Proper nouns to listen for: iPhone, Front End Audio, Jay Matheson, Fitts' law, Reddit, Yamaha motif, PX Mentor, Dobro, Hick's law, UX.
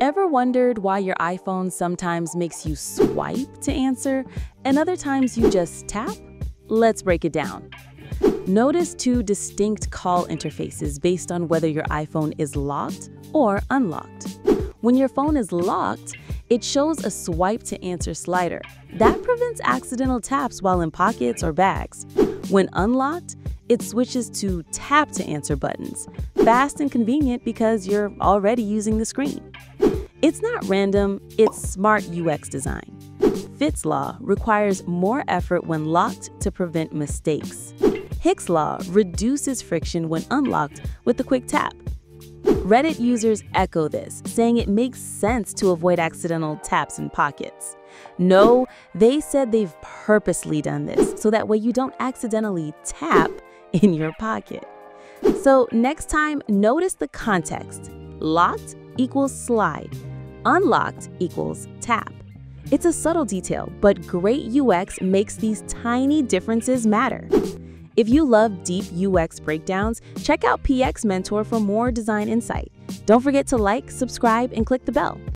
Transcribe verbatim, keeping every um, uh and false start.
Ever wondered why your iPhone sometimes makes you swipe to answer and other times you just tap? Let's break it down. Notice two distinct call interfaces based on whether your iPhone is locked or unlocked. When your phone is locked, it shows a swipe to answer slider. That prevents accidental taps while in pockets or bags. When unlocked, it switches to tap to answer buttons. Fast and convenient because you're already using the screen. It's not random, it's smart U X design. Fitts' law requires more effort when locked to prevent mistakes. Hick's law reduces friction when unlocked with a quick tap. Reddit users echo this, saying it makes sense to avoid accidental taps in pockets. No, they said they've purposely done this, so that way you don't accidentally tap in your pocket. So next time, notice the context. Locked equals slide. Unlocked equals tap. It's a subtle detail, but great U X makes these tiny differences matter. If you love deep U X breakdowns, check out P X Mentor for more design insight. Don't forget to like, subscribe, and click the bell.